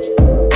You